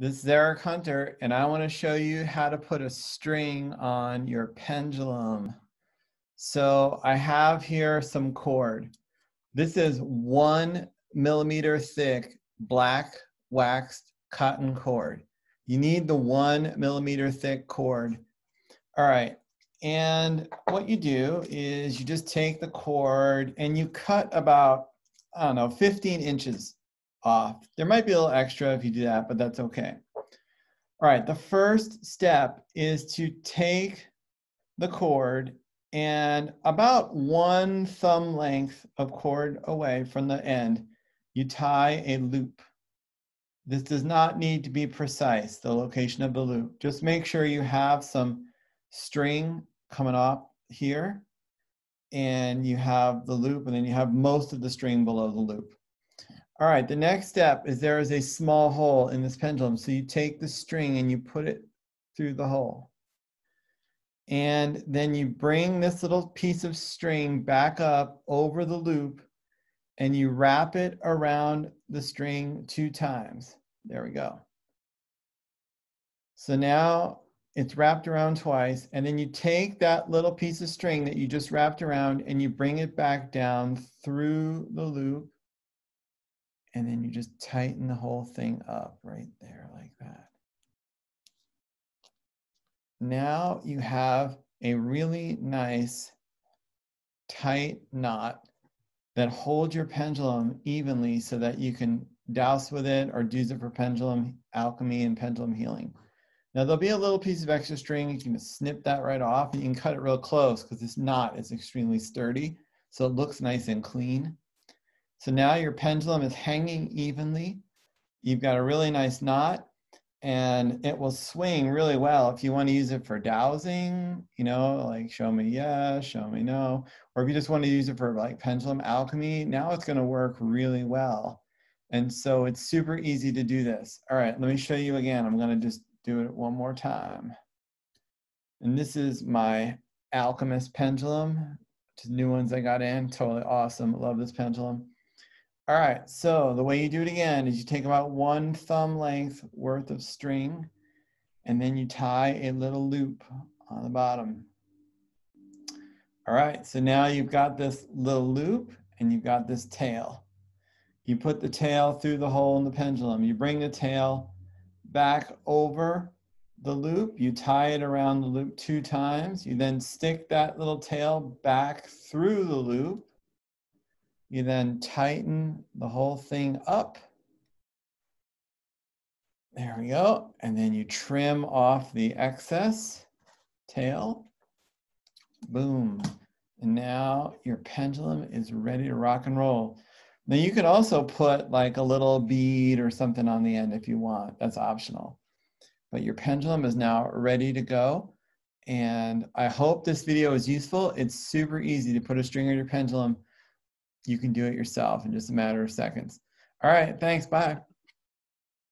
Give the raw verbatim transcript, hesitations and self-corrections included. This is Eric Hunter, and I want to show you how to put a string on your pendulum. So I have here some cord. This is one millimeter thick black waxed cotton cord. You need the one millimeter thick cord. All right, and what you do is you just take the cord and you cut about, I don't know, fifteen inches. Off. There might be a little extra if you do that, but that's okay. All right, the first step is to take the cord and about one thumb length of cord away from the end, you tie a loop. This does not need to be precise, the location of the loop. Just make sure you have some string coming off here and you have the loop, and then you have most of the string below the loop. All right, the next step is there is a small hole in this pendulum. So you take the string and you put it through the hole. And then you bring this little piece of string back up over the loop and you wrap it around the string two times. There we go. So now it's wrapped around twice, and then you take that little piece of string that you just wrapped around and you bring it back down through the loop. And then you just tighten the whole thing up right there like that. Now you have a really nice tight knot that holds your pendulum evenly so that you can douse with it or use it for pendulum alchemy and pendulum healing. Now there'll be a little piece of extra string. You can just snip that right off and you can cut it real close because this knot is extremely sturdy. So it looks nice and clean. So now your pendulum is hanging evenly. You've got a really nice knot, and it will swing really well if you want to use it for dowsing, you know, like show me yes, show me no. Or if you just want to use it for like pendulum alchemy, now it's going to work really well. And so it's super easy to do this. All right, let me show you again. I'm going to just do it one more time. And this is my alchemist pendulum. Two new ones I got in, totally awesome. Love this pendulum. All right, so the way you do it again is you take about one thumb length worth of string, and then you tie a little loop on the bottom. All right, so now you've got this little loop and you've got this tail. You put the tail through the hole in the pendulum. You bring the tail back over the loop, you tie it around the loop two times. You then stick that little tail back through the loop. You then tighten the whole thing up. There we go. And then you trim off the excess tail. Boom. And now your pendulum is ready to rock and roll. Now you can also put like a little bead or something on the end if you want. That's optional. But your pendulum is now ready to go. And I hope this video is useful. It's super easy to put a string on your pendulum. You can do it yourself in just a matter of seconds. All right, thanks, bye.